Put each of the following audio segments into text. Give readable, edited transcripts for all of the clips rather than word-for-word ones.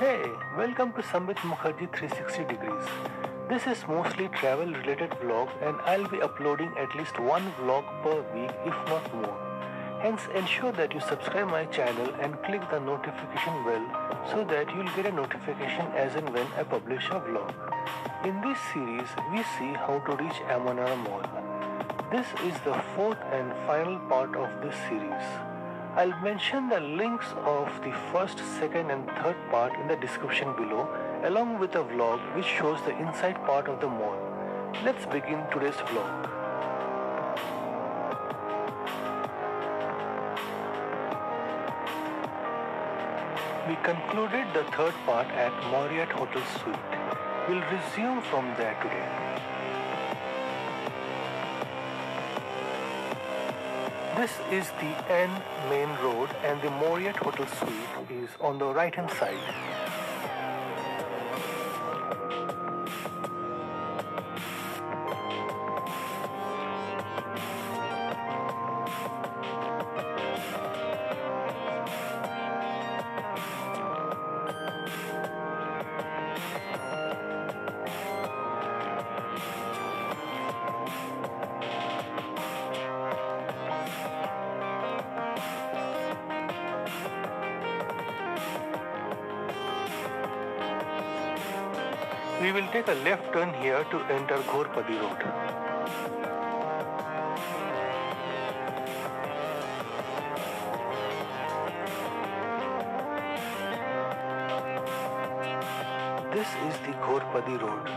Hey, welcome to Sambit Mukherjee 360 degrees. This is mostly travel related vlog and I'll be uploading at least one vlog per week if not more. Hence ensure that you subscribe my channel and click the notification bell so that you'll get a notification as and when I publish a vlog. In this series, we see how to reach Amanora Mall. This is the fourth and final part of this series. I'll mention the links of the first, second and third part in the description below along with a vlog which shows the inside part of the mall. Let's begin today's vlog. We concluded the third part at Marriott Hotel Suite. We'll resume from there today. This is the N main road and the Marriott Hotel Suite is on the right hand side. We will take a left turn here to enter Ghorpadi Road. This is the Ghorpadi Road.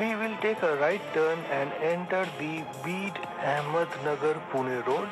We will take a right turn and enter the Beed Ahmednagar Pune Road.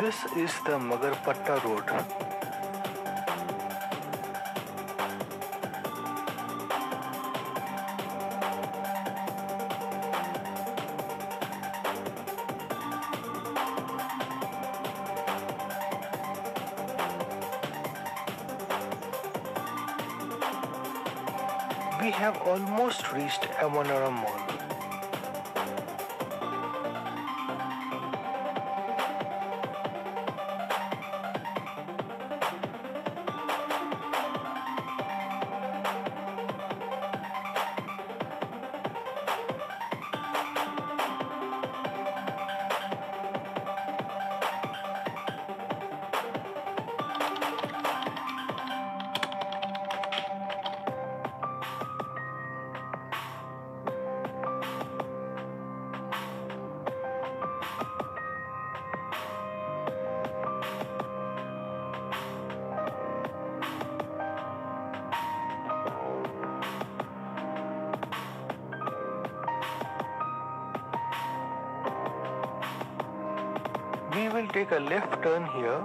This is the Magarpatta Road. We have almost reached Amanora Mall. We will take a left turn here,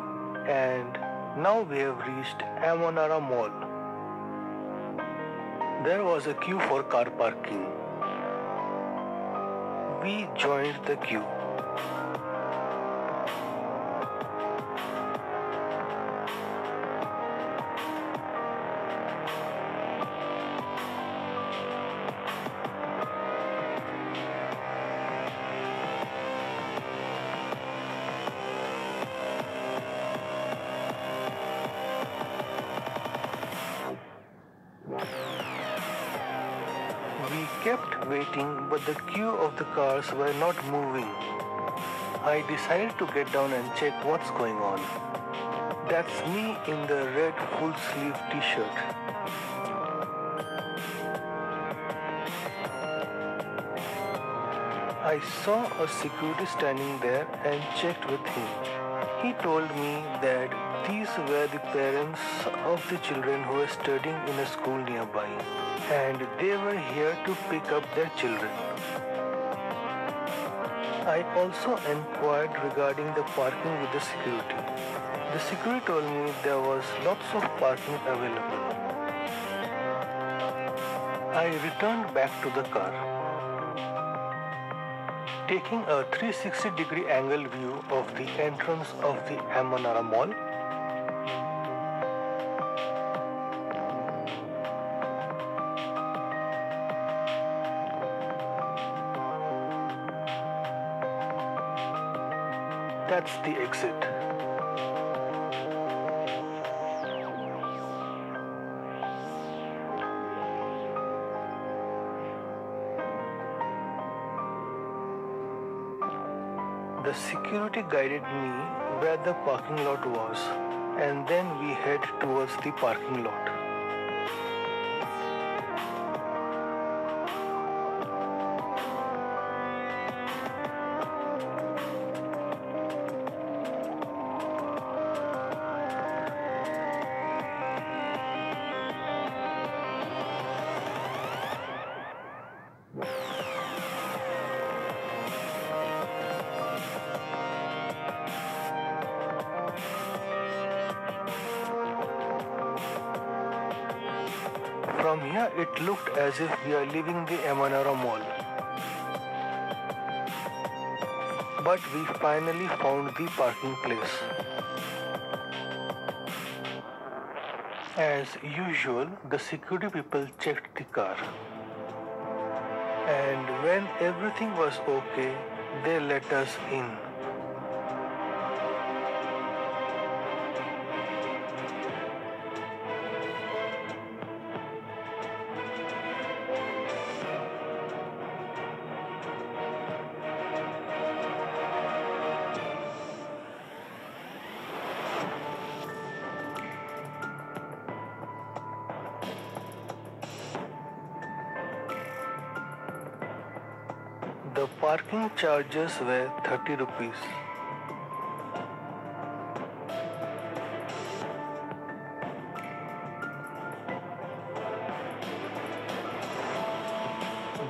and now we have reached Amanora Mall. There was a queue for car parking. We joined the queue. We kept waiting, but the queue of the cars were not moving. I decided to get down and check what's going on. That's me in the red full sleeve t-shirt. I saw a security standing there and checked with him. He told me that these were the parents of the children who were studying in a school nearby, and they were here to pick up their children. I also inquired regarding the parking with the security. The security told me there was lots of parking available. I returned back to the car. Taking a 360-degree angle view of the entrance of the Amanora Mall, that's the exit. The security guided me where the parking lot was, and then we head towards the parking lot. From here, it looked as if we are leaving the Amanora Mall. But we finally found the parking place. As usual, the security people checked the car. And when everything was okay, they let us in. The parking charges were 30 rupees.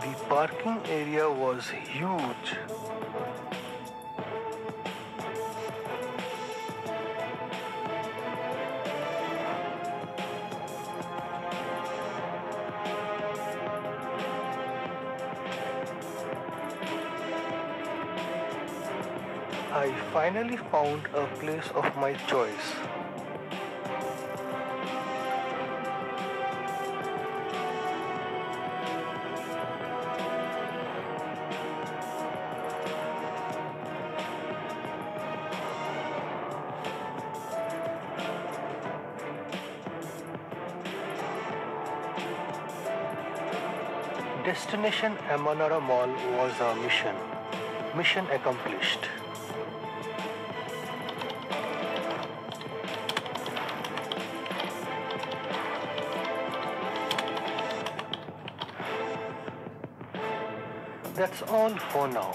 The parking area was huge. I finally found a place of my choice. Destination Amanora Mall was our mission. Mission accomplished. That's all for now.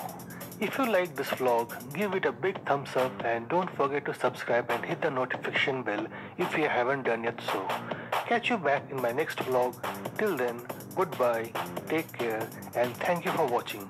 If you like this vlog, give it a big thumbs up and don't forget to subscribe and hit the notification bell if you haven't done yet so. Catch you back in my next vlog. Till then, goodbye, take care, and thank you for watching.